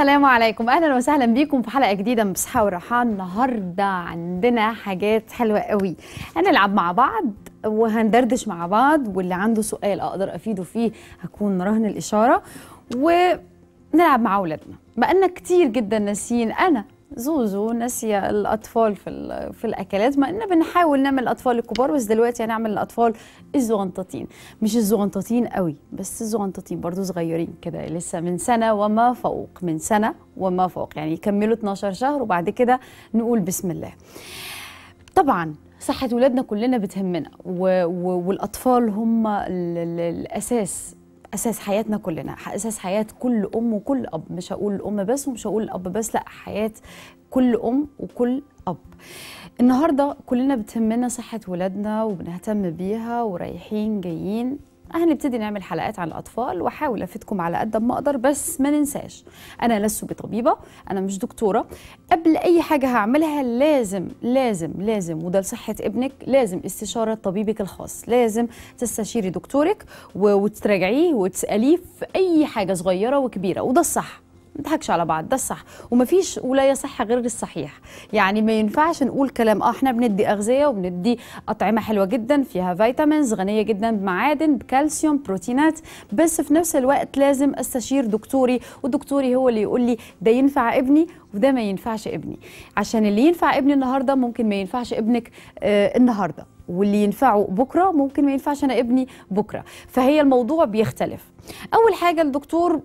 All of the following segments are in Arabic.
السلام عليكم، اهلا وسهلا بيكم في حلقه جديده من بالصحه والراحه. النهارده عندنا حاجات حلوه قوي، هنلعب مع بعض وهندردش مع بعض، واللي عنده سؤال اقدر افيده فيه هكون رهن الاشاره، ونلعب مع اولادنا. بقالنا كتير جدا ناسيين، انا زوزو ناسيه الاطفال في الاكلات، ما ان بنحاول نعمل الاطفال الكبار، بس دلوقتي هنعمل الاطفال الزغنططين، مش الزغنططين قوي بس الزغنططين برضو صغيرين كده، لسه من سنه وما فوق، من سنه وما فوق، يعني يكملوا 12 شهر وبعد كده نقول بسم الله. طبعا صحه ولادنا كلنا بتهمنا، والاطفال هم الاساس حياتنا كلنا، اساس حياه كل ام وكل اب، مش هقول الام بس ومش هقول الاب بس، لا، حياه كل ام وكل اب. النهارده كلنا بتهمنا صحه ولادنا وبنهتم بيها، ورايحين جايين هنبتدي نعمل حلقات عن الاطفال، واحاول افيدكم على قد ما اقدر، بس ما ننساش انا لست بطبيبه، انا مش دكتوره، قبل اي حاجه هعملها لازم لازم لازم، وده لصحه ابنك، لازم استشاره طبيبك الخاص، لازم تستشيري دكتورك وتراجعيه وتساليه في اي حاجه صغيره وكبيره، وده الصح، ما نضحكش على بعض، ده الصح، ومفيش ولا يصح غير الصحيح، يعني ما ينفعش نقول كلام احنا بندي اغذيه وبندي اطعمه حلوه جدا فيها فيتامينز غنيه جدا بمعادن، بكالسيوم، بروتينات، بس في نفس الوقت لازم استشير دكتوري، ودكتوري هو اللي يقول لي ده ينفع ابني وده ما ينفعش ابني، عشان اللي ينفع ابني النهارده ممكن ما ينفعش ابنك النهارده، واللي ينفعه بكره ممكن ما ينفعش انا ابني بكره، فهي الموضوع بيختلف. اول حاجه الدكتور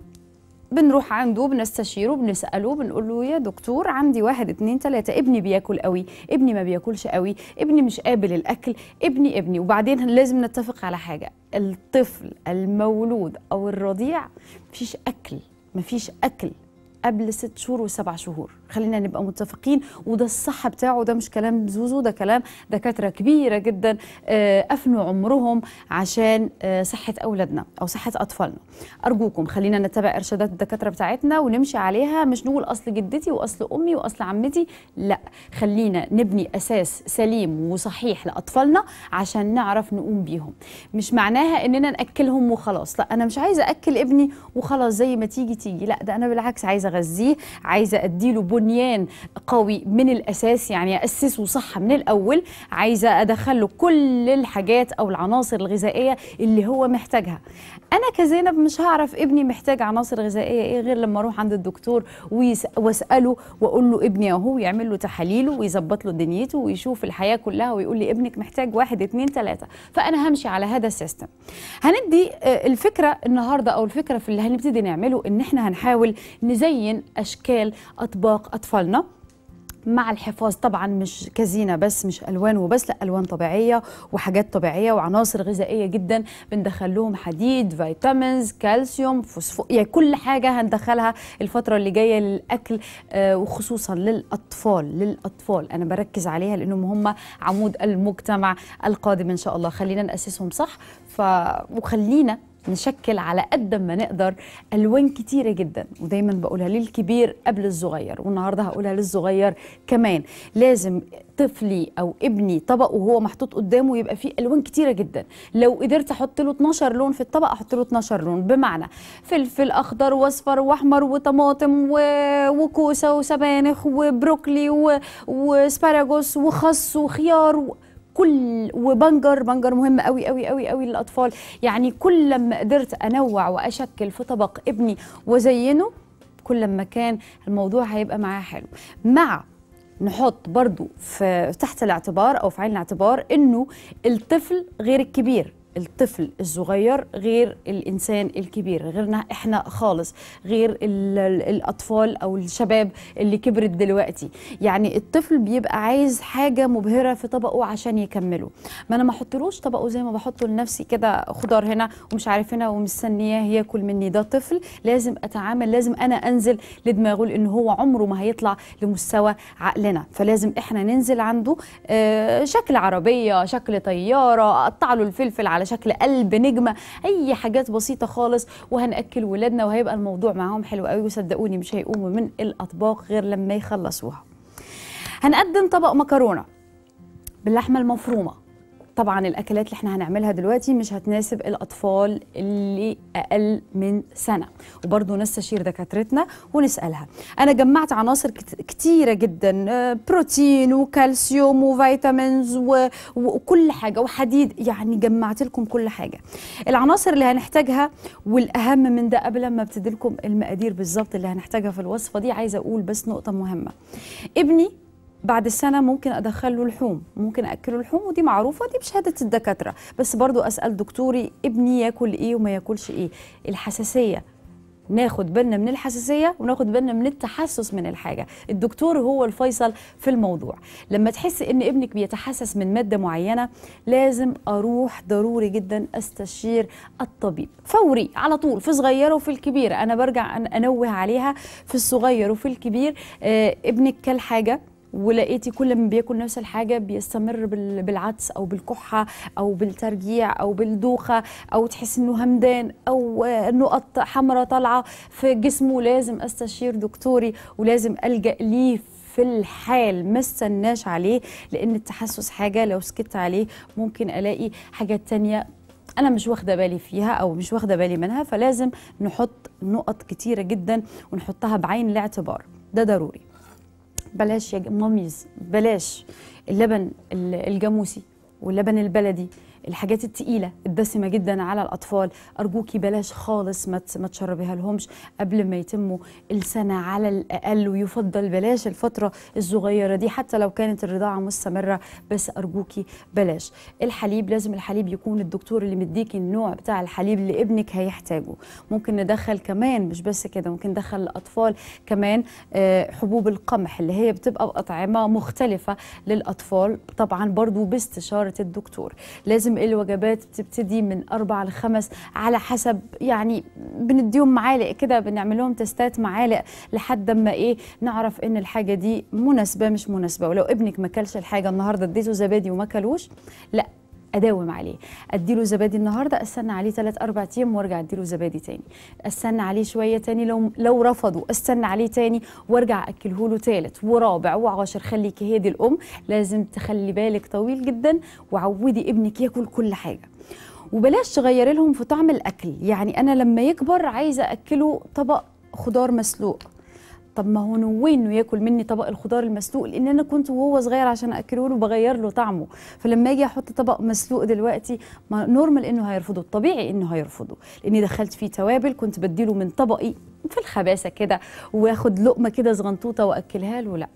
بنروح عنده، بنستشيره، بنسأله، بنقول له يا دكتور عندي 1 2 3، ابني بياكل قوي، ابني ما بياكلش قوي، ابني مش قابل الأكل، ابني. وبعدين لازم نتفق على حاجة، الطفل المولود أو الرضيع مفيش أكل قبل 6 شهور و7 شهور، خلينا نبقى متفقين، وده الصح بتاعه، ده مش كلام زوزو، ده كلام دكاتره كبيره جدا افنوا عمرهم عشان صحه اولادنا او صحه اطفالنا. ارجوكم خلينا نتبع ارشادات الدكاتره بتاعتنا ونمشي عليها، مش نقول اصل جدتي واصل امي واصل عمتي، لا، خلينا نبني اساس سليم وصحيح لاطفالنا عشان نعرف نقوم بيهم. مش معناها اننا ناكلهم وخلاص، لا، انا مش عايزه اكل ابني وخلاص زي ما تيجي، لا، ده انا بالعكس عايزه اغذيه، عايزه اديله بنيان قوي من الاساس، يعني اسسه صح من الاول، عايزه ادخله كل الحاجات او العناصر الغذائيه اللي هو محتاجها. انا كزينب مش هعرف ابني محتاج عناصر غذائيه ايه غير لما اروح عند الدكتور واساله واقول له ابني اهو، يعمل له تحاليله ويظبط له دنيته ويشوف الحياه كلها ويقول لي ابنك محتاج 1 2 3، فانا همشي على هذا السيستم. هندي الفكره النهارده، او الفكره في اللي هنبتدي نعمله، ان احنا هنحاول نزين اشكال اطباق أطفالنا مع الحفاظ، طبعا مش كزينة بس، مش ألوان وبس، لا، ألوان طبيعية وحاجات طبيعية وعناصر غذائية جدا بندخل لهم، حديد، فيتامينز، كالسيوم، فوسفور، يعني كل حاجة هندخلها الفترة اللي جاية للأكل، وخصوصا للأطفال أنا بركز عليها لأنهم هم عمود المجتمع القادم إن شاء الله، خلينا نأسسهم صح، وخلينا نشكل على قد ما نقدر الوان كتيره جدا، ودايما بقولها للكبير قبل الصغير، والنهارده هقولها للصغير كمان، لازم طفلي او ابني طبقه وهو محطوط قدامه يبقى فيه الوان كتيره جدا، لو قدرت احط له 12 لون في الطبق احط له 12 لون، بمعنى فلفل اخضر واصفر واحمر وطماطم وكوسه وسبانخ وبروكلي واسباراجوس وخس وخيار كل وبنجر مهم قوي قوي قوي قوي للاطفال، يعني كل لما قدرت انوع واشكل في طبق ابني وازينه كل لما كان الموضوع هيبقى معاه حلو. مع نحط برضو في تحت الاعتبار او في عين الاعتبار انه الطفل غير الكبير، الطفل الصغير غير الانسان الكبير، غيرنا احنا خالص، غير الاطفال او الشباب اللي كبرت دلوقتي، يعني الطفل بيبقى عايز حاجه مبهره في طبقه عشان يكمله، ما انا ما احطلوش طبقه زي ما بحطه لنفسي كده خضار هنا ومش عارف هنا ومستنياه ياكل مني، ده طفل، لازم اتعامل، لازم انا انزل لدماغه، لان هو عمره ما هيطلع لمستوى عقلنا، فلازم احنا ننزل عنده شكل عربيه، شكل طياره، اقطع له الفلفل على شكل قلب، نجمه، اي حاجات بسيطه خالص، وهنأكل ولادنا وهيبقى الموضوع معاهم حلو قوي، وصدقوني مش هيقوموا من الاطباق غير لما يخلصوها. هنقدم طبق مكرونه باللحمه المفرومه طبعا الاكلات اللي احنا هنعملها دلوقتي مش هتناسب الاطفال اللي اقل من سنه، وبرضه نستشير دكاترتنا ونسالها. انا جمعت عناصر كتيره جدا، بروتين وكالسيوم وفيتامينز وكل حاجه وحديد، يعني جمعت لكم كل حاجه. العناصر اللي هنحتاجها والاهم من ده قبل ما ابتدي لكم المقادير بالظبط اللي هنحتاجها في الوصفه دي، عايزه اقول بس نقطه مهمه. ابني بعد السنة ممكن أدخله لحوم، ممكن أكله لحوم، ودي معروفة، دي بشهادة الدكاترة، بس برضو أسأل دكتوري ابني ياكل إيه وما ياكلش إيه. الحساسية ناخد بالنا من الحساسية وناخد بالنا من التحسس من الحاجة، الدكتور هو الفيصل في الموضوع. لما تحس إن ابنك بيتحسس من مادة معينة لازم أروح ضروري جدا أستشير الطبيب فوري على طول، في صغيرة وفي الكبيرة. أنا برجع أنوه عليها في الصغير وفي الكبير. ابنك كل حاجة ولقيتي كل ما بياكل نفس الحاجه بيستمر بالعدس او بالكحه او بالترجيع او بالدوخه، او تحس انه همدان او نقط حمراء طالعه في جسمه، لازم استشير دكتوري ولازم الجا ليه في الحال، ما استناش عليه، لان التحسس حاجه لو سكت عليه ممكن الاقي حاجات تانيه أنا مش واخدة بالي فيها أو مش واخدة بالي منها. فلازم نحط نقط كتيرة جدا ونحطها بعين الاعتبار، ده ضروري. بلاش يا ماميز، بلاش اللبن الجاموسي واللبن البلدي، الحاجات التقيلة الدسمة جدا على الأطفال، أرجوكي بلاش خالص، ما تشربيها لهمش قبل ما يتموا السنة على الأقل، ويفضل بلاش الفترة الصغيرة دي حتى لو كانت الرضاعة مستمرة، بس أرجوكي بلاش. الحليب لازم الحليب يكون الدكتور اللي مديكي النوع بتاع الحليب اللي ابنك هيحتاجه. ممكن ندخل كمان مش بس كده، ممكن ندخل الأطفال كمان حبوب القمح اللي هي بتبقى بأطعمة مختلفة للأطفال، طبعا برضو باستشارة الدكتور. لازم الوجبات بتبتدي من 4 ل 5 على حسب، يعني بنديهم معالق كده، بنعمل لهم تستات معالق لحد ما نعرف ان الحاجه دي مناسبه مش مناسبه. ولو ابنك ما كلش الحاجه النهارده، اديته زبادي وما كلوش، لا اداوم عليه، اديله زبادي النهارده، استنى عليه 3-4 ايام وارجع اديله زبادي تاني، استنى عليه شويه تاني، لو رفضوا استنى عليه تاني وارجع اكله له تالت ورابع وعاشر. خليكي هادي الام، لازم تخلي بالك طويل جدا، وعودي ابنك ياكل كل حاجه، وبلاش تغيري لهم في طعم الاكل. يعني انا لما يكبر عايزه اكله طبق خضار مسلوق، طب ما هو نوي انه ياكل مني طبق الخضار المسلوق، لان انا كنت وهو صغير عشان اكله له بغير له طعمه، فلما اجي احط طبق مسلوق دلوقتي ما نورمال انه هيرفضه، الطبيعي انه هيرفضه، لاني دخلت فيه توابل كنت بديله من طبقي في الخباثه كده واخد لقمه كده صغنطوطه واكلها له. لا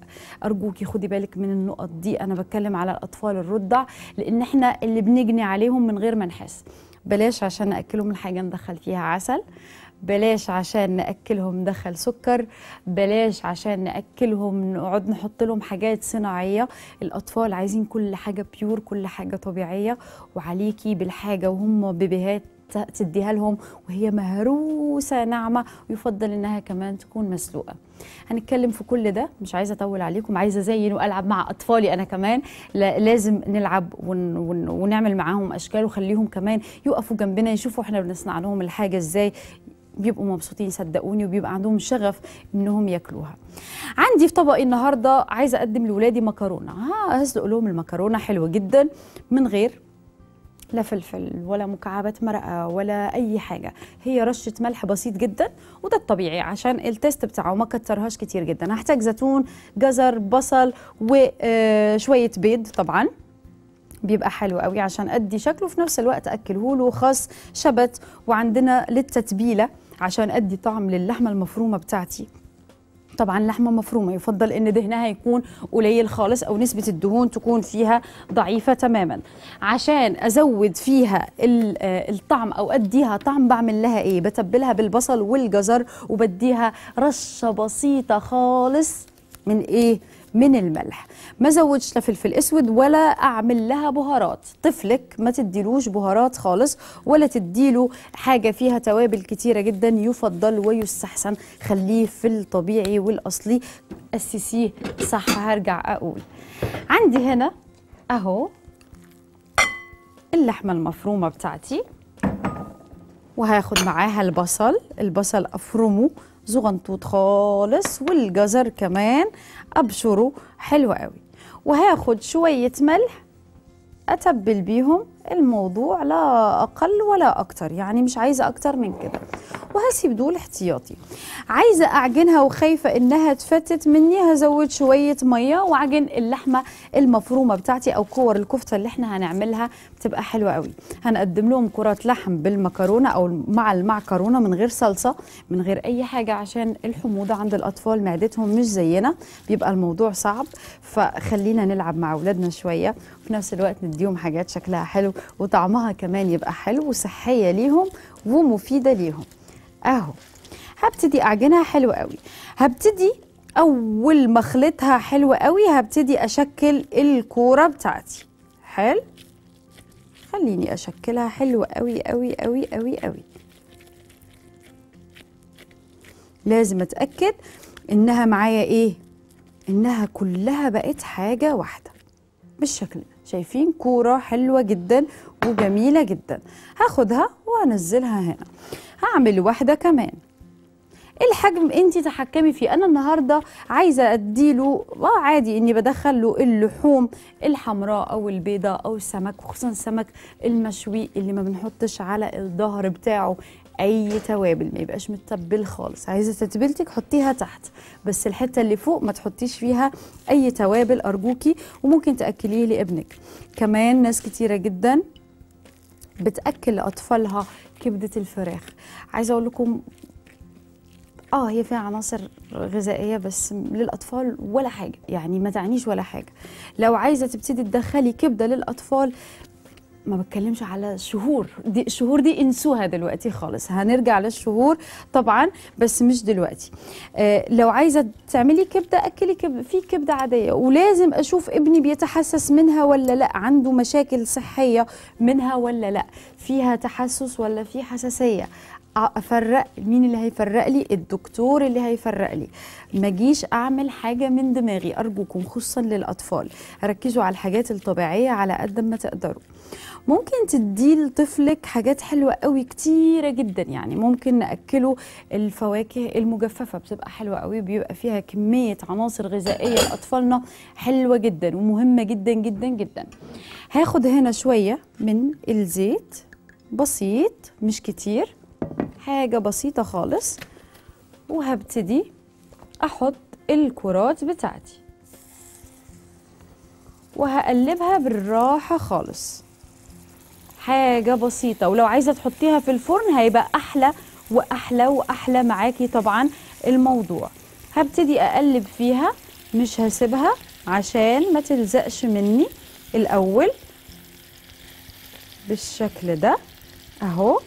ارجوكي خدي بالك من النقط دي، انا بتكلم على الاطفال الرضع، لان احنا اللي بنجني عليهم من غير ما نحس. بلاش عشان ناكلهم الحاجه ندخل فيها عسل، بلاش عشان ناكلهم ندخل سكر، بلاش عشان ناكلهم نقعد نحط لهم حاجات صناعيه. الاطفال عايزين كل حاجه بيور، كل حاجه طبيعيه، وعليكي بالحاجه وهم بيبيهات تديها لهم وهي مهروسه ناعمه، ويفضل انها كمان تكون مسلوقه. هنتكلم في كل ده، مش عايزه اطول عليكم، عايزه ازين والعب مع اطفالي انا كمان، لازم نلعب ونعمل معاهم اشكال، وخليهم كمان يقفوا جنبنا يشوفوا احنا بنصنع لهم الحاجه ازاي، بيبقوا مبسوطين صدقوني، وبيبقى عندهم شغف انهم ياكلوها. عندي في طبقي النهارده عايزه اقدم لاولادي مكرونه، هسلق لهم المكرونه حلوه جدا من غير لا فلفل ولا مكعبات مرقه ولا اي حاجه، هي رشه ملح بسيط جدا، وده الطبيعي عشان التيست بتاعه، ما كترهاش كتير جدا. هحتاج زيتون، جزر، بصل، وشويه بيض، طبعا بيبقى حلو قوي عشان ادي شكله، في نفس الوقت اكلهوله خاص شبت، وعندنا للتتبيله عشان ادي طعم للحمه المفرومه بتاعتي. طبعا لحمه مفرومه يفضل ان دهنها يكون قليل خالص، او نسبه الدهون تكون فيها ضعيفه تماما، عشان ازود فيها الطعم او اديها طعم. بعمل لها ايه؟ بتبلها بالبصل والجزر، وبديها رشه بسيطه خالص من من الملح، ما زودش لا فلفل اسود ولا اعمل لها بهارات. طفلك ما تديلوش بهارات خالص، ولا تديله حاجه فيها توابل كتيره جدا، يفضل ويستحسن خليه في الطبيعي والاصلي، اسسيه صح. هرجع اقول عندي هنا اهو اللحمه المفرومه بتاعتي، وهاخد معاها البصل افرمه زغنطوط خالص، والجزر كمان ابشره حلو قوي، وهاخد شويه ملح أتبل بيهم الموضوع لا أقل ولا أكتر، يعني مش عايزة أكتر من كده. وهسيب دول احتياطي. عايزة أعجنها وخايفة إنها تفتت مني، هزود شوية مية وأعجن اللحمة المفرومة بتاعتي أو كور الكفتة اللي احنا هنعملها، بتبقى حلوة قوي. هنقدم لهم كرات لحم بالمكرونة أو مع المعكرونة، من غير صلصة من غير أي حاجة، عشان الحموضة عند الأطفال معدتهم مش زينا، بيبقى الموضوع صعب. فخلينا نلعب مع أولادنا شوية وفي نفس الوقت نديهم حاجات شكلها حلو وطعمها كمان يبقى حلو وصحية ليهم ومفيدة ليهم. اهو هبتدي اعجنها حلو قوي. هبتدي اول ما اخلطها حلو قوي هبتدي اشكل الكوره بتاعتي. حلو، خليني اشكلها حلو قوي قوي قوي قوي قوي. لازم اتاكد انها معايا ايه، انها كلها بقت حاجه واحده بالشكل ده. شايفين كوره حلوه جدا وجميله جدا. هاخدها وانزلها هنا. هعمل واحده كمان. الحجم انت تحكمي فيه. انا النهارده عايزه اديله عادي اني بدخل له اللحوم الحمراء او البيضاء او السمك، وخصوصا السمك المشوي اللي ما بنحطش على الظهر بتاعه اي توابل، ما يبقاش متبل خالص. عايزه تتبيلتك حطيها تحت، بس الحته اللي فوق ما تحطيش فيها اي توابل ارجوكي. وممكن تاكليه لابنك كمان. ناس كتيره جدا بتاكل اطفالها كبده الفراخ. عايزه اقول لكم هي فيها عناصر غذائيه بس للاطفال ولا حاجه، يعني ما تعنيش ولا حاجه. لو عايزه تبتدي تدخلي كبده للاطفال، ما بتكلمش على شهور، دي الشهور دي انسوها دلوقتي خالص، هنرجع للشهور طبعا بس مش دلوقتي. لو عايزه تعملي كبده اكلي كبده، في كبده عاديه. ولازم اشوف ابني بيتحسس منها ولا لا، عنده مشاكل صحيه منها ولا لا، فيها تحسس ولا في حساسيه. افرق مين اللي هيفرق لي؟ الدكتور اللي هيفرق لي. ما اجيش اعمل حاجه من دماغي ارجوكم، خصوصا للاطفال. ركزوا على الحاجات الطبيعيه على قد ما تقدروا. ممكن تدي لطفلك حاجات حلوه قوي كتيره جدا، يعني ممكن ناكله الفواكه المجففه، بتبقى حلوه قوي، بيبقى فيها كميه عناصر غذائيه لاطفالنا حلوه جدا ومهمه جدا جدا جدا. هاخد هنا شويه من الزيت، بسيط مش كتير، حاجه بسيطه خالص، وهبتدي احط الكرات بتاعتي وهقلبها بالراحه خالص. حاجه بسيطه، ولو عايزه تحطيها في الفرن هيبقى احلى واحلى واحلى معاكي طبعا الموضوع. هبتدي اقلب فيها، مش هسيبها عشان ما تلزقش مني. الاول بالشكل ده اهو،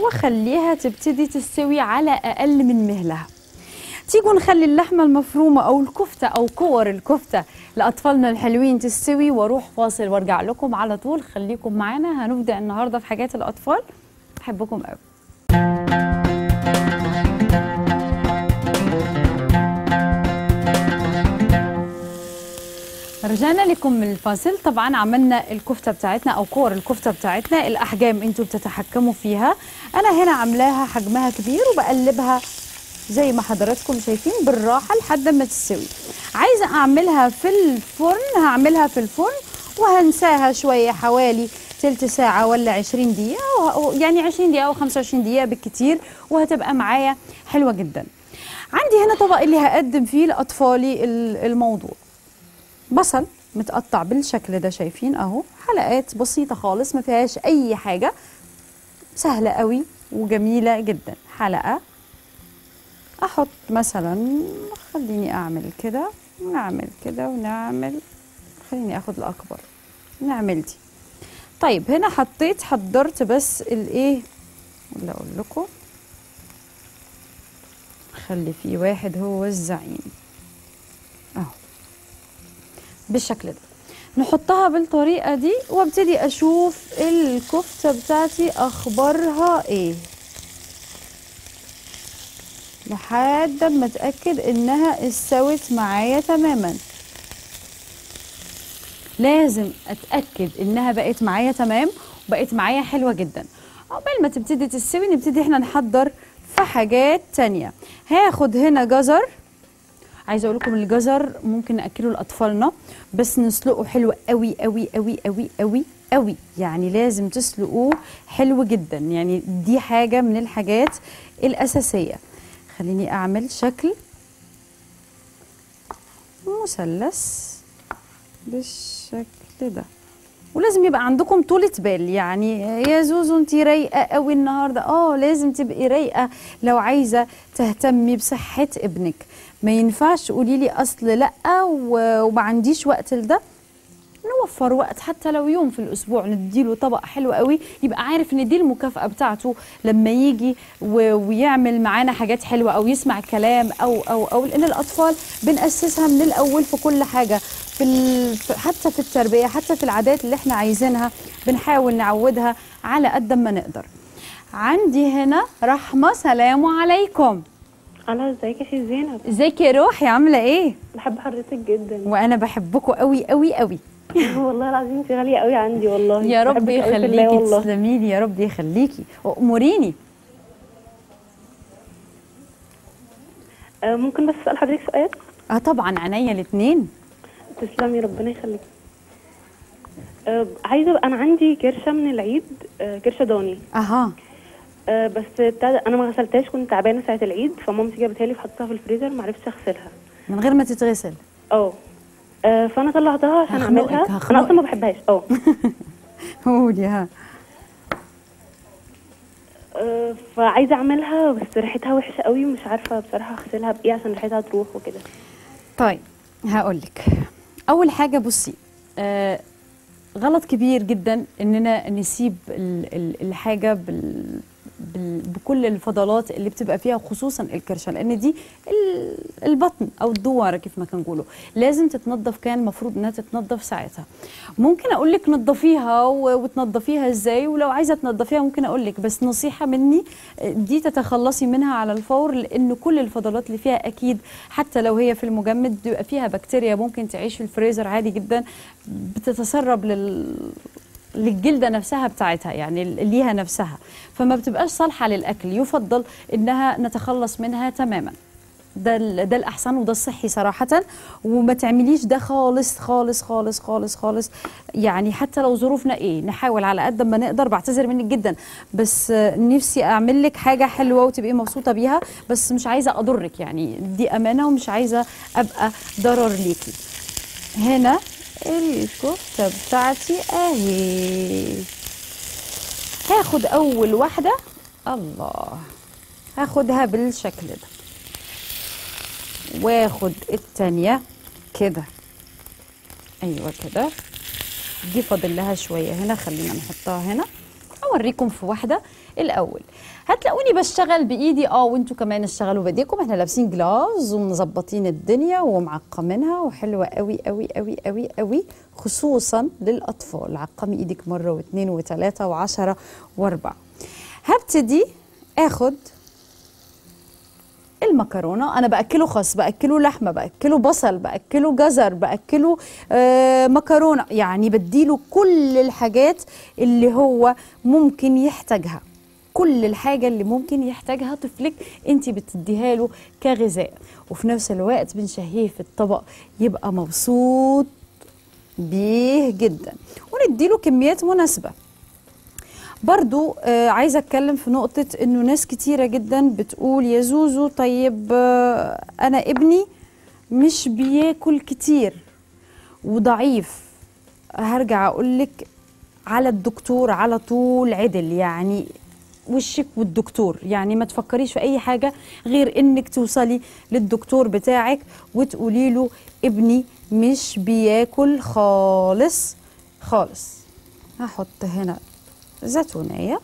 وخليها تبتدي تستوي على اقل من مهلها. تيجوا نخلي اللحمه المفرومه او الكفته او كور الكفته لاطفالنا الحلوين تستوي، واروح فاصل وارجع لكم على طول. خليكم معانا، هنبدا النهارده في حاجات الاطفال. بحبكم قوي. رجعنا لكم من الفاصل. طبعا عملنا الكفته بتاعتنا او كور الكفته بتاعتنا. الاحجام انتوا بتتحكموا فيها، انا هنا عاملاها حجمها كبير وبقلبها زي ما حضراتكم شايفين بالراحه لحد ما تستوي. عايزه اعملها في الفرن، هعملها في الفرن وهنساها شويه حوالي تلت ساعه ولا 20 دقيقه، يعني 20 دقيقه او 25 دقيقه بالكتير، وهتبقى معايا حلوه جدا. عندي هنا طبق اللي هقدم فيه لاطفالي الموضوع. بصل متقطع بالشكل ده شايفين اهو، حلقات بسيطه خالص ما فيهاش اي حاجه، سهله قوي وجميله جدا. حلقه احط مثلا، خليني اعمل كده ونعمل كده ونعمل، خليني اخد الاكبر، نعمل دي. طيب هنا حطيت حضرت بس الايه ولا اقول لكم، خلي في واحد هو الزعيم اهو بالشكل ده. نحطها بالطريقه دي وابتدي اشوف الكفته بتاعتي اخبارها ايه لحد ما اتاكد انها استوت معايا تماما. لازم اتاكد انها بقت معايا تمام وبقت معايا حلوه جدا. قبل ما تبتدي تستوي نبتدي احنا نحضر في حاجات تانيه. هاخد هنا جزر، عايزه اقول لكم الجزر ممكن ناكله لاطفالنا، بس نسلقه حلو قوي قوي قوي قوي قوي قوي، يعني لازم تسلقوه حلو جدا، يعني دي حاجه من الحاجات الاساسيه. خليني اعمل شكل مثلث بالشكل ده، ولازم يبقى عندكم طولة بال، يعني يا زوزو انتي رايقه قوي النهارده، لازم تبقي رايقه لو عايزه تهتمي بصحه ابنك، ما ينفعش تقولي لي اصل لا وما عنديش وقت لده. نوفر وقت حتى لو يوم في الاسبوع نديله طبق حلو قوي، يبقى عارف ان دي المكافاه بتاعته لما يجي ويعمل معانا حاجات حلوه او يسمع كلام او لان الاطفال بنأسسها من الاول في كل حاجه، حتى في التربيه، حتى في العادات اللي احنا عايزينها بنحاول نعودها على قد ما نقدر. عندي هنا رحمه، سلام عليكم. انا ازيك يا شي زينب؟ ازيك يا روحي، عامله ايه؟ بحب حضرتك جدا. وانا بحبكم قوي قوي قوي والله العظيم انت غاليه قوي عندي والله. يا رب يخليكي، تسلمي لي يا رب يخليكي، اموريني. ممكن بس اسال حضرتك سؤال؟ طبعا، عينيا الاثنين. تسلمي، ربنا يخليكي. عايزه، انا عندي كرشه من العيد، كرشه ضاني. بس انا ما غسلتهاش، كنت تعبانه ساعه العيد، فمامتي جابتها لي وحطيتها في الفريزر، ما عرفتش اغسلها من غير ما تتغسل. فانا طلعتها عشان اعملها، انا اصلا ما بحبهاش. قولي. فعايزه اعملها بس ريحتها وحشه قوي، مش عارفه بصراحه اغسلها بايه عشان ريحتها تروح وكده. طيب هقول لك اول حاجه، بصي، غلط كبير جدا اننا نسيب الحاجه بكل الفضلات اللي بتبقى فيها، خصوصا الكرشه، لان دي البطن او الدواره كيف ما كنقولوا، لازم تتنظف، كان المفروض انها تتنظف ساعتها. ممكن اقول لك نظفيها وتنظفيها ازاي، ولو عايزه تنظفيها ممكن اقول لك، بس نصيحه مني دي تتخلصي منها على الفور، لان كل الفضلات اللي فيها اكيد حتى لو هي في المجمد بيبقى فيها بكتيريا ممكن تعيش في الفريزر عادي جدا، بتتسرب للجلدة نفسها بتاعتها، يعني ليها نفسها، فما بتبقاش صالحة للأكل، يفضل إنها نتخلص منها تماما، ده الأحسن وده الصحي صراحة. وما تعمليش ده خالص خالص خالص خالص خالص، يعني حتى لو ظروفنا إيه نحاول على قد ما نقدر. بعتذر منك جدا، بس نفسي أعمل لك حاجة حلوة وتبقي مبسوطة بيها، بس مش عايزة أضرك، يعني دي أمانة ومش عايزة أبقى ضرر ليكي. هنا الكفتة بتاعتي اهي، هاخد اول واحدة، الله، هاخدها بالشكل ده، واخد التانية كده، ايوه كده، دي فاضل لها شوية هنا، خلينا نحطها هنا، اوريكم في واحدة. الاول هتلاقوني بشتغل بايدي، وانتوا كمان اشتغلوا بايديكم، احنا لابسين جلاز ومظبطين الدنيا ومعقمينها، وحلوه قوي قوي قوي قوي قوي، خصوصا للاطفال. عقمي ايدك مره واثنين وثلاثه وعشره واربعه. هبتدي اخد المكرونه، انا باكله خس، باكله لحمه، باكله بصل، باكله جزر، باكله مكرونه، يعني بديله كل الحاجات اللي هو ممكن يحتاجها، كل الحاجة اللي ممكن يحتاجها طفلك انت بتديها له كغذاء، وفي نفس الوقت بنشهيه في الطبق يبقى مبسوط بيه جدا، ونديله كميات مناسبة. برضو عايزة اتكلم في نقطة انه ناس كتيرة جدا بتقول يا زوزو طيب انا ابني مش بياكل كتير وضعيف. هرجع اقولك على الدكتور على طول، عدل يعني وشك والدكتور، يعني ما تفكريش في اي حاجه غير انك توصلي للدكتور بتاعك وتقولي له ابني مش بياكل خالص خالص. هحط هنا زيتونيه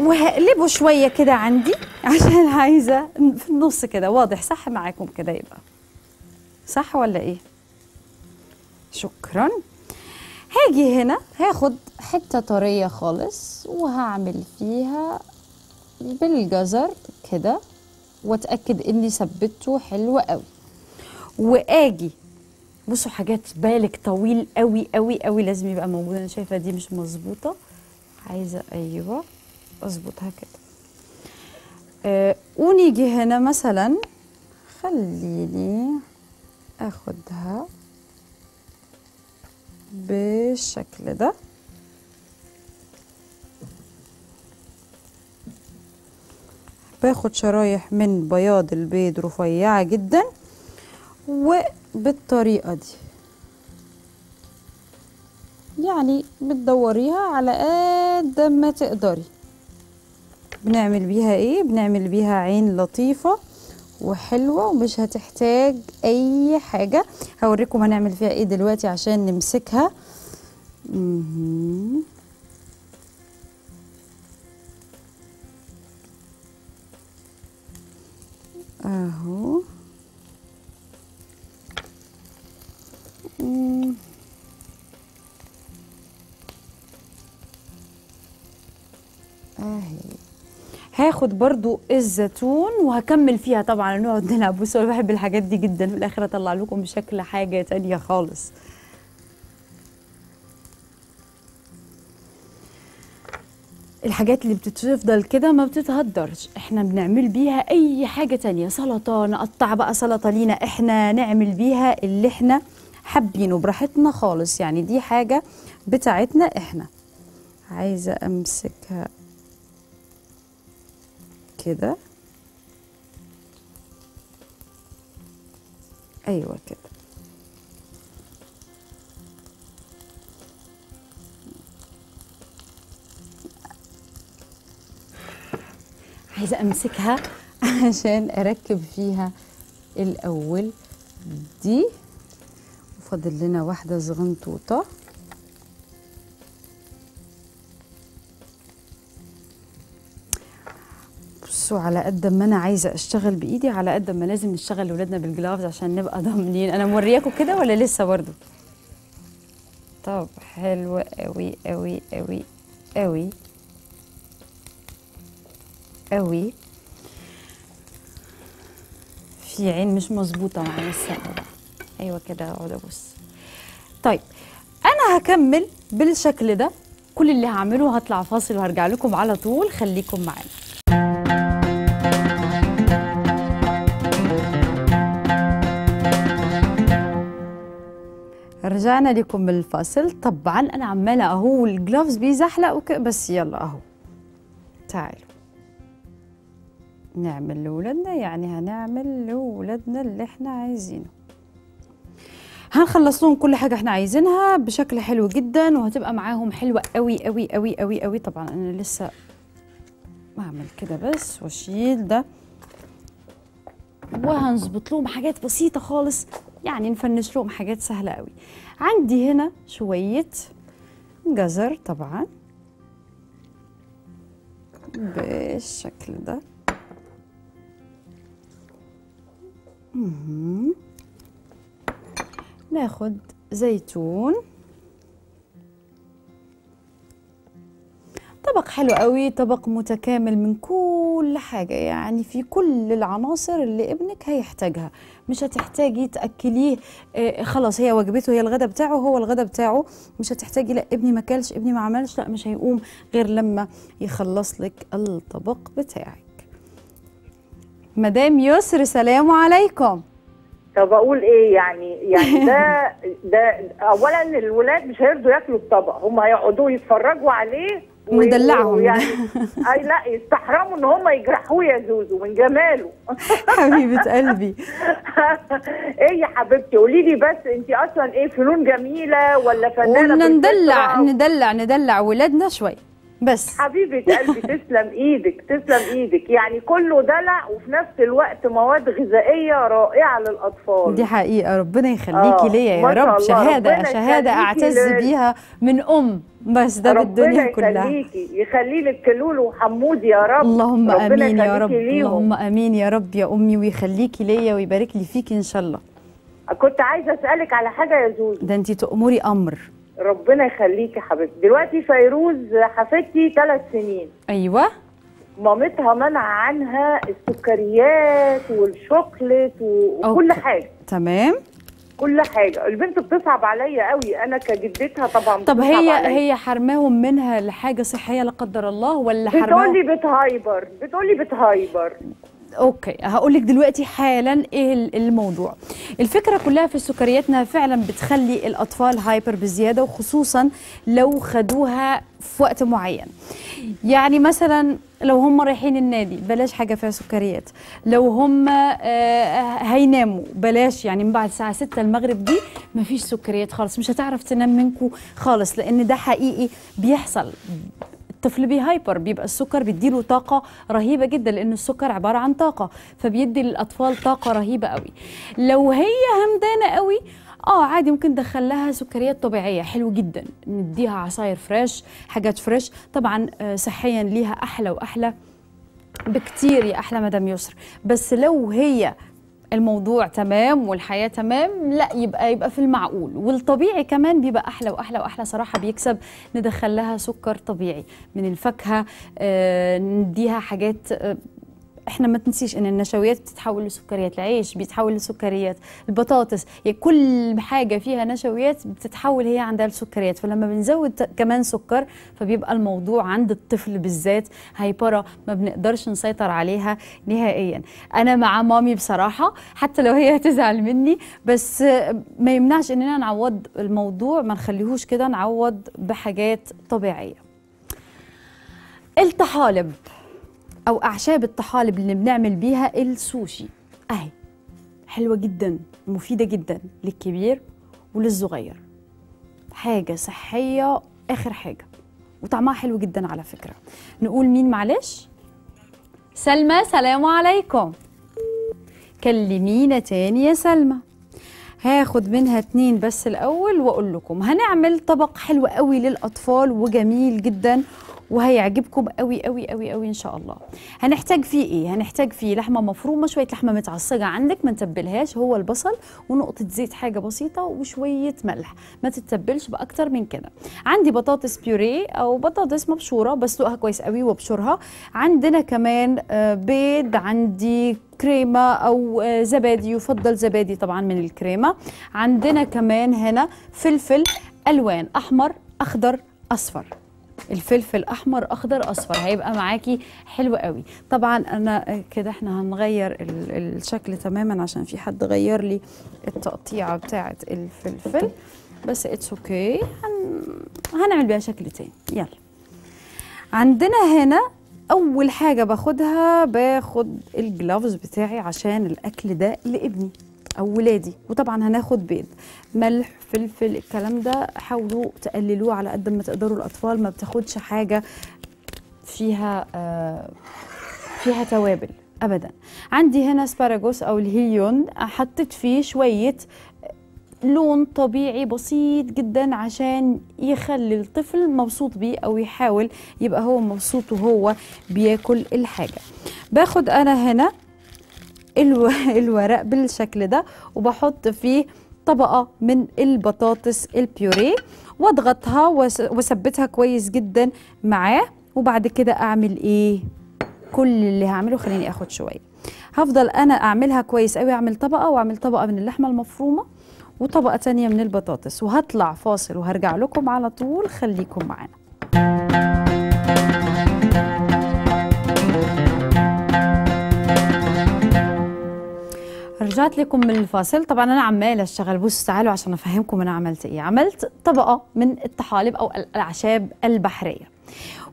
وهقلبه شويه كده عندي، عشان عايزه في النص كده، واضح صح معاكم كده؟ يبقى صح ولا ايه؟ شكرا. هاجي هنا هاخد حته طريه خالص وهعمل فيها بالجزر كده، واتاكد اني ثبته حلو قوي، واجي بصوا حاجات بالك طويل قوي قوي قوي لازم يبقى موجود. انا شايفه دي مش مظبوطه، عايزه ايوه اظبطها كده. ونيجي هنا مثلا، خليني اخدها بالشكل ده. باخد شرايح من بياض البيض رفيعة جدا وبالطريقة دي، يعني بتدوريها على قد ما تقدري. بنعمل بيها ايه؟ بنعمل بيها عين لطيفة وحلوة ومش هتحتاج اي حاجة. هوريكم هنعمل فيها ايه دلوقتي عشان نمسكها. اهو اهي. هاخد برضو الزيتون وهكمل فيها طبعا، نقعد نلعب. بصوا انا بحب الحاجات دي جدا، في الاخر اطلع لكم بشكل حاجه تانيه خالص. الحاجات اللي بتفضل كده ما بتتهدرش، احنا بنعمل بيها اي حاجه تانيه. سلطه نقطع بقى سلطه لينا احنا، نعمل بيها اللي احنا حابينه براحتنا خالص، يعني دي حاجه بتاعتنا احنا. عايزه امسكها كده، ايوه كده، عايزه امسكها عشان اركب فيها الاول دي. وفاضل لنا واحده صغنطوطه، على قد ما انا عايزه اشتغل بايدي على قد ما لازم نشتغل لاولادنا بالجلافز عشان نبقى ضامنين. انا مورياكم كده ولا لسه برضو؟ طب حلو قوي قوي قوي قوي قوي. في عين مش مظبوطه معايا الساعه، ايوه كده، اقعد ابص. طيب انا هكمل بالشكل ده، كل اللي هعمله هطلع فاصل وهرجع لكم على طول، خليكم معانا. رجعنا لكم الفاصل. طبعا انا عماله اهو الجلوفز بيزحلق بس يلا اهو. تعالوا نعمل لولادنا، يعني هنعمل لولادنا اللي احنا عايزينه، هنخلص لهم كل حاجه احنا عايزينها بشكل حلو جدا، وهتبقى معاهم حلوه قوي قوي قوي قوي قوي. طبعا انا لسه بعمل كده بس واشيل ده، وهنظبط لهم حاجات بسيطه خالص، يعني نفنش لهم حاجات سهله قوي. عندي هنا شويه جزر طبعا بالشكل ده، ناخد زيتون، طبق حلو قوي، طبق متكامل من كل حاجة، يعني في كل العناصر اللي ابنك هيحتاجها. مش هتحتاجي تأكليه خلاص هي وجبته، هي الغداء بتاعه، هو الغداء بتاعه. مش هتحتاجي لا ابني ما اكلش، ابني ما عملش، لا مش هيقوم غير لما يخلص لك الطبق بتاعك. مدام يسر سلام عليكم. طب اقول ايه يعني ده اولا الولاد مش هيرضوا ياكلوا الطبق، هم هيقعدوا يتفرجوا عليه وندلعهم يعني. اي لا يستحرموا ان هم يجرحوه يا زوزو من جماله. حبيبه قلبي. ايه يا حبيبتي قولي لي بس، انت اصلا ايه، فنون جميله ولا فنانه؟ بدنا ندلع ولادنا شويه بس. حبيبه قلبي تسلم ايدك تسلم ايدك، يعني كله دلع وفي نفس الوقت مواد غذائيه رائعه للاطفال. دي حقيقه، ربنا يخليكي ليا يا رب، شهاده اعتز بيها من ام، بس ده بالدنيا كلها. ربنا يخليكي، يخلي لك لولو وحمود يا رب. اللهم امين يا رب، اللهم امين يا رب يا امي، ويخليكي ليا ويبارك لي فيكي ان شاء الله. كنت عايزه اسالك على حاجه يا زوزو. ده انت تأمري امر. ربنا يخليكي حبيبتي. دلوقتي فيروز حفيدتي 3 سنين. ايوه. مامتها منع عنها السكريات والشوكليت وكل حاجه. تمام. كل حاجه. البنت بتصعب عليا قوي انا كجدتها طبعا. طب هي حرماهم منها لحاجه صحيه لا قدر الله ولا حرماهم؟ بتقولي بتهايبر اوكي هقول لك دلوقتي حالا ايه الموضوع. الفكره كلها في سكرياتنا فعلا بتخلي الاطفال هايبر بزياده، وخصوصا لو خدوها في وقت معين. يعني مثلا لو هم رايحين النادي بلاش حاجه فيها سكريات، لو هم هيناموا بلاش، يعني من بعد الساعه 6 المغرب دي مفيش سكريات خالص، مش هتعرف تنام منكم خالص، لان ده حقيقي بيحصل. الطفل بيهايبر، بيبقى السكر بيديله طاقة رهيبة جدا، لأن السكر عبارة عن طاقة، فبيدي للأطفال طاقة رهيبة قوي. لو هي همدانة قوي عادي ممكن ندخل لها سكريات طبيعية، حلو جدا، نديها عصاير فريش، حاجات فريش، طبعا صحيا ليها أحلى وأحلى بكتير يا أحلى مدام يسر. بس لو هي الموضوع تمام والحياة تمام، لا يبقى في المعقول، والطبيعي كمان بيبقى أحلى وأحلى وأحلى صراحة، بيكسب. ندخل لها سكر طبيعي من الفاكهة، نديها حاجات. احنا ما تنسيش ان النشويات بتتحول لسكريات، العيش بيتحول لسكريات، البطاطس، يعني كل حاجه فيها نشويات بتتحول هي عندها لسكريات. فلما بنزود كمان سكر فبيبقى الموضوع عند الطفل بالذات هايبره، ما بنقدرش نسيطر عليها نهائيا. انا مع مامي بصراحه، حتى لو هي هتزعل مني، بس ما يمنعش اننا نعوض الموضوع، ما نخليهوش كده، نعوض بحاجات طبيعيه. الطحالب أو أعشاب الطحالب اللي بنعمل بيها السوشي أهي، حلوة جدا، مفيدة جدا للكبير وللصغير، حاجة صحية آخر حاجة، وطعمها حلو جدا على فكرة. نقول مين معلش؟ سلمى، سلام عليكم. كلمينا تاني يا سلمى. هاخد منها 2 بس الأول وأقول لكم هنعمل طبق حلو قوي للأطفال وجميل جدا، وهيعجبكم قوي قوي قوي قوي ان شاء الله. هنحتاج فيه ايه؟ هنحتاج فيه لحمه مفرومه، شويه لحمه متعصجه عندك ما نتبلهاش، هو البصل ونقطه زيت حاجه بسيطه وشويه ملح، ما تتبلش باكتر من كده. عندي بطاطس بيوريه او بطاطس مبشوره، بسلقها كويس قوي وابشرها. عندنا كمان بيض، عندي كريمه او زبادي، يفضل زبادي طبعا من الكريمه. عندنا كمان هنا فلفل الوان، احمر اخضر اصفر، الفلفل احمر اخضر اصفر، هيبقى معاكي حلو قوي. طبعا انا كده احنا هنغير الشكل تماما عشان في حد غير لي التقطيعه بتاعه الفلفل، بس اتس اوكي، هنعمل بيها شكل تاني. يلا عندنا هنا اول حاجه باخدها، باخد الجلافز بتاعي عشان الاكل ده لابني او ولادي. وطبعا هناخد بيض، ملح، فلفل، الكلام ده حاولوا تقللوه على قد ما تقدروا، الاطفال ما بتاخدش حاجه فيها توابل ابدا. عندي هنا اسباراجوس او الهيليون، حطيت فيه شويه لون طبيعي بسيط جدا عشان يخلي الطفل مبسوط بيه، او يحاول يبقى هو مبسوط وهو بياكل الحاجه. باخد انا هنا الورق بالشكل ده، وبحط فيه طبقة من البطاطس البيوريه واضغطها واثبتها كويس جدا معاه. وبعد كده اعمل ايه؟ كل اللي هعمله، خليني اخد شوية، هفضل انا اعملها كويس قوي، اعمل طبقة واعمل طبقة من اللحمة المفرومة وطبقة تانية من البطاطس، وهطلع فاصل وهرجع لكم على طول، خليكم معانا. رجعت لكم من الفاصل. طبعا انا عماله اشتغل، بصوا تعالوا عشان افهمكم انا عملت ايه. عملت طبقه من الطحالب او الاعشاب البحريه،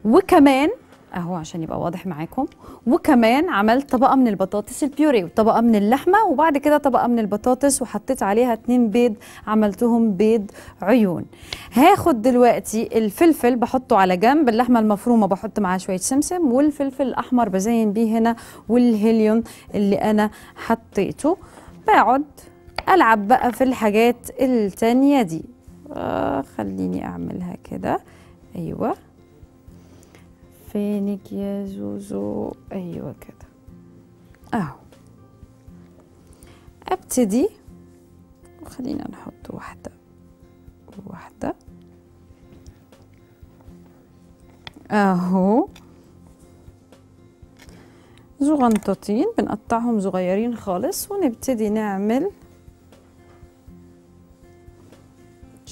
وكمان اهو عشان يبقى واضح معاكم، وكمان عملت طبقه من البطاطس البيوري، وطبقه من اللحمه، وبعد كده طبقه من البطاطس، وحطيت عليها 2 بيض، عملتهم بيض عيون. هاخد دلوقتي الفلفل بحطه على جنب، اللحمه المفرومه بحط معاها شويه سمسم، والفلفل الاحمر بزين بيه هنا، والهيليون اللي انا حطيته. بقعد العب بقى في الحاجات التانيه دي، خليني اعملها كده. ايوه فينك يا زوزو، ايوه كده اهو. ابتدي، وخلينا نحط واحده واحده اهو. زغنطتين بنقطعهم صغيرين خالص، ونبتدي نعمل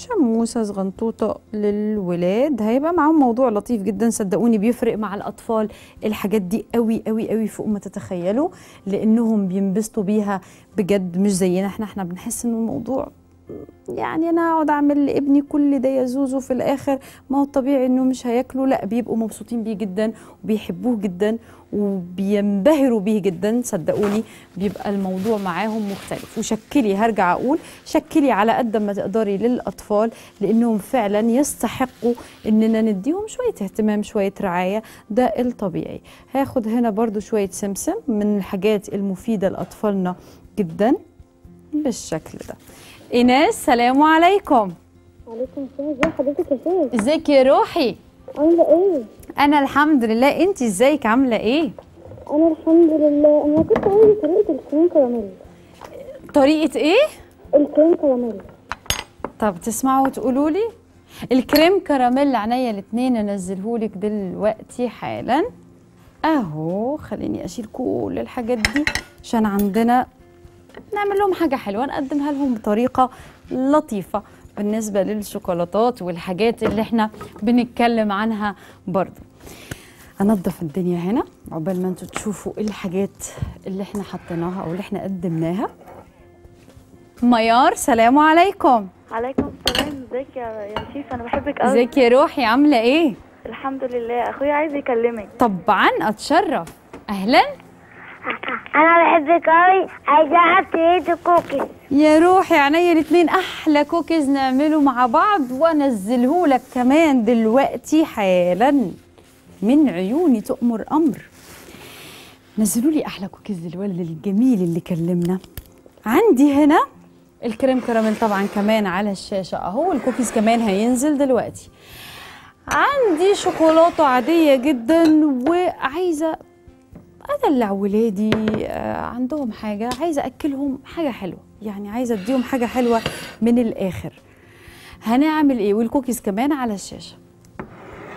شموسه صغنطوطه للولاد، هيبقى معاهم موضوع لطيف جدا صدقوني، بيفرق مع الاطفال الحاجات دي قوي قوي قوي فوق ما تتخيلوا، لانهم بينبسطوا بيها بجد مش زينا احنا بنحس ان الموضوع يعني انا اقعد اعمل لابني كل ده يا زوزو في الاخر ما هو الطبيعي انه مش هياكله، لا بيبقوا مبسوطين بيه جدا وبيحبوه جدا وبينبهروا بيه جدا صدقوني، بيبقى الموضوع معاهم مختلف. وشكلي هرجع اقول شكلي على قد ما تقدري للاطفال لانهم فعلا يستحقوا اننا نديهم شويه اهتمام شويه رعايه، ده الطبيعي. هاخد هنا برضو شويه سمسم من الحاجات المفيده لاطفالنا جدا بالشكل ده. ايناس سلام عليكم. وعليكم السلام، ازي حضرتك يا شيخ؟ ازيك يا روحي؟ عامله ايه؟ انا الحمد لله، انت ازيك عامله ايه؟ انا الحمد لله. انا كنت عايزه طريقه الكريم كراميل. طريقه ايه؟ الكريم كراميل. طب تسمعوا وتقولوا لي؟ الكريم كراميل عينيا الاثنين، انزلهولك دلوقتي حالا اهو. خليني اشيل كل الحاجات دي عشان عندنا نعمل لهم حاجة حلوة نقدمها لهم بطريقة لطيفة بالنسبة للشوكولاتات والحاجات اللي احنا بنتكلم عنها برضو. هنضف الدنيا هنا عقبال ما انتوا تشوفوا الحاجات اللي احنا حطيناها او اللي احنا قدمناها. ميار سلام عليكم. عليكم السلام، ازيك يا شيف؟ انا بحبك قوي. ازيك يا روحي عاملة ايه؟ الحمد لله. اخويا عايز يكلمك. طبعا اتشرف، اهلا. أنا بحبك أوي، عايزة أحط إيدي كوكيز. يا روحي عينيا الاتنين، أحلى كوكيز نعمله مع بعض وأنزلهولك كمان دلوقتي حالا. من عيوني تؤمر أمر. نزلولي أحلى كوكيز للولد الجميل اللي كلمنا. عندي هنا الكريم كراميل طبعا كمان على الشاشة أهو، الكوكيز كمان هينزل دلوقتي. عندي شوكولاتة عادية جدا وعايزة أدلع ولادي، عندهم حاجة عايزة أكلهم حاجة حلوة، يعني عايزة أديهم حاجة حلوة من الآخر. هنعمل إيه؟ والكوكيز كمان على الشاشة.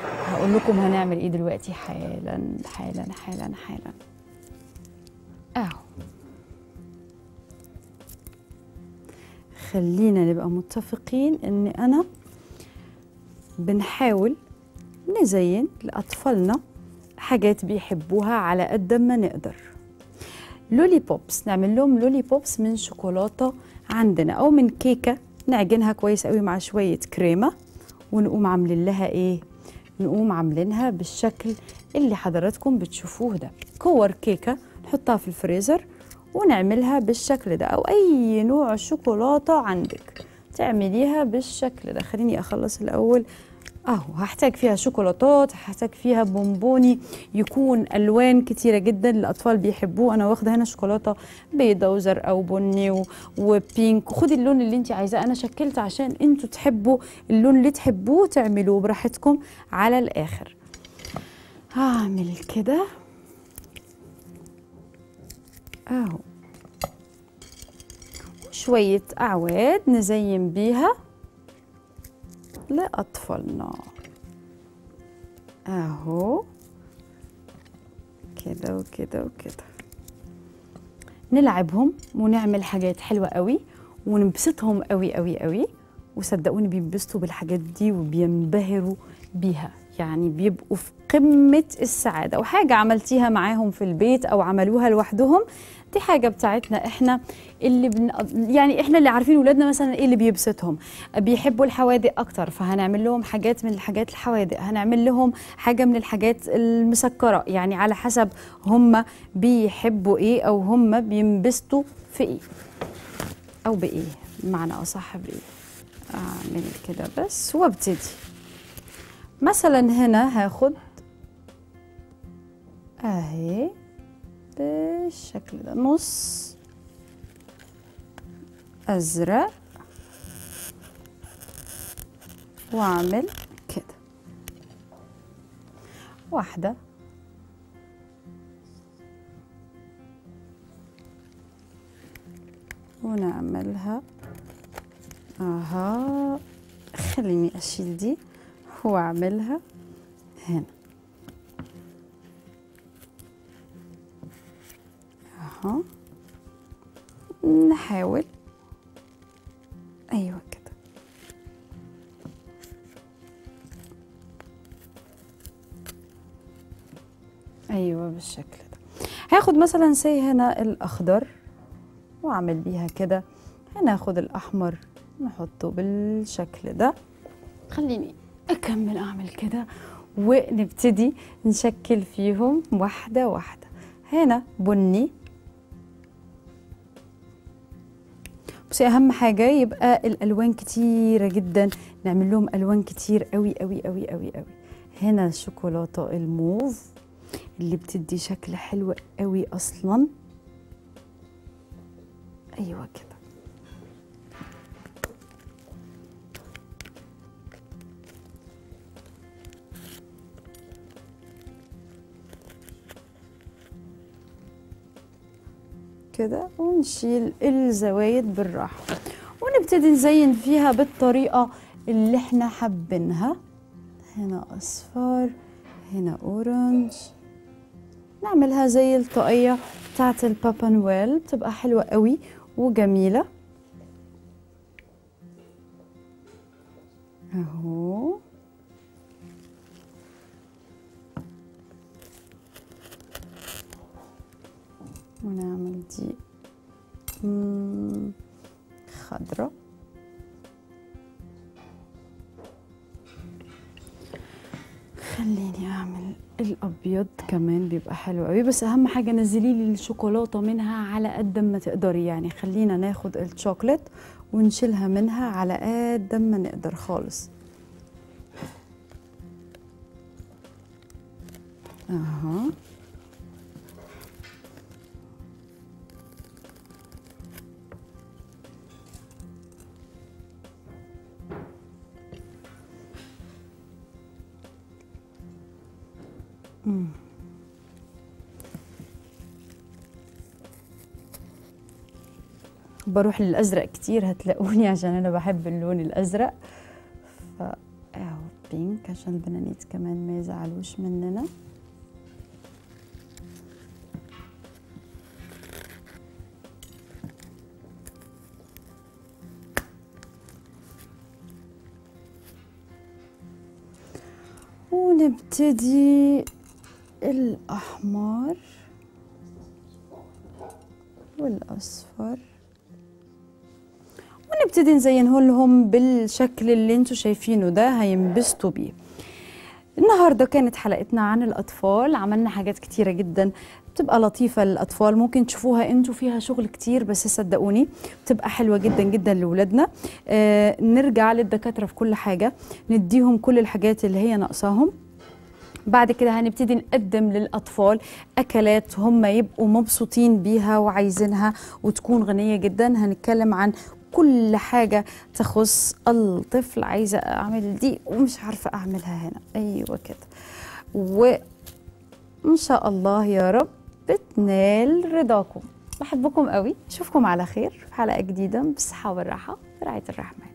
هقول لكم هنعمل إيه دلوقتي حالا حالا حالا حالا أهو. خلينا نبقى متفقين إن أنا بنحاول نزين لأطفالنا حاجات بيحبوها على قد ما نقدر. لولي بوبس، نعمل لهم لولي بوبس من شوكولاته عندنا او من كيكه نعجنها كويس قوي مع شويه كريمه، ونقوم عاملين لها ايه؟ نقوم عاملينها بالشكل اللي حضراتكم بتشوفوه ده، كور كيكه نحطها في الفريزر ونعملها بالشكل ده، او اي نوع شوكولاته عندك تعمليها بالشكل ده. خليني اخلص الاول اهو. هحتاج فيها شوكولاتات، هحتاج فيها بونبوني يكون الوان كتيره جدا الاطفال بيحبوه. انا واخده هنا شوكولاته بيضه وزرقاء او بني وبينك، خدي اللون اللي انت عايزاه. انا شكلت عشان انتوا تحبوا اللون اللي تحبوه تعملوه براحتكم على الاخر. هعمل كده اهو، شويه اعواد نزين بيها لأطفالنا اهو كده وكده وكده. نلعبهم ونعمل حاجات حلوة قوي ونبسطهم قوي قوي قوي، وصدقوني بينبسطوا بالحاجات دي وبينبهروا بيها، يعني بيبقوا في قمة السعادة. وحاجة عملتيها معاهم في البيت أو عملوها لوحدهم دي حاجة بتاعتنا احنا اللي يعني احنا اللي عارفين ولادنا مثلا ايه اللي بيبسطهم. بيحبوا الحوادق اكتر، فهنعمل لهم حاجات من الحاجات الحوادق، هنعمل لهم حاجة من الحاجات المسكرة، يعني على حسب هم بيحبوا ايه او هم بينبسطوا في ايه او بايه، بمعنى اصح بايه. اعمل كده بس وابتدي. مثلا هنا هاخد اهي بالشكل ده، نص ازرق واعمل كده واحده ونعملها اها. خليني اشيل دي واعملها هنا اهو. نحاول ايوه كده بالشكل ده. هاخد مثلا سي هنا الاخضر واعمل بيها كده، هنا اخد الاحمر نحطه بالشكل ده. خليني اكمل اعمل كده ونبتدي نشكل فيهم واحده واحده. هنا بني، بس اهم حاجه يبقى الالوان كتيره جدا، نعمل لهم الوان كتير قوي قوي قوي قوي قوي. هنا الشوكولاته الموف اللي بتدي شكل حلو قوي اصلا. ايوه كده. كده ونشيل الزوايد بالراحه ونبتدي نزين فيها بالطريقه اللي احنا حابينها. هنا اصفر، هنا اورنج، نعملها زي الطاقيه بتاعت البابا نويل، بتبقى حلوه قوي وجميله اهو. ونعمل دي خضرة. خليني اعمل الابيض كمان، بيبقى حلو قوي. بس اهم حاجه نزلي لي الشوكولاته منها على قد ما تقدري، يعني خلينا ناخد الشوكليت ونشيلها منها على قد ما نقدر خالص اهو. بروح للازرق كتير هتلاقوني عشان انا بحب اللون الازرق، فا اهو بينك عشان البنانيت كمان ما يزعلوش مننا. ونبتدي الأحمر والأصفر ونبتدي نزينهولهم بالشكل اللي انتوا شايفينه ده، هينبسطوا بيه. النهارده كانت حلقتنا عن الأطفال، عملنا حاجات كتيرة جدا بتبقى لطيفة للأطفال، ممكن تشوفوها انتوا فيها شغل كتير بس صدقوني بتبقى حلوة جدا جدا لولادنا. نرجع للدكاترة في كل حاجة، نديهم كل الحاجات اللي هي ناقصاهم. بعد كده هنبتدي نقدم للأطفال أكلات هم يبقوا مبسوطين بيها وعايزينها وتكون غنية جدا. هنتكلم عن كل حاجة تخص الطفل. عايزة أعمل دي ومش عارفة أعملها هنا، أيوة كده. وإن شاء الله يا رب تنال رضاكم. بحبكم قوي، أشوفكم على خير في حلقة جديدة بصحة والراحة برعاية الرحمن.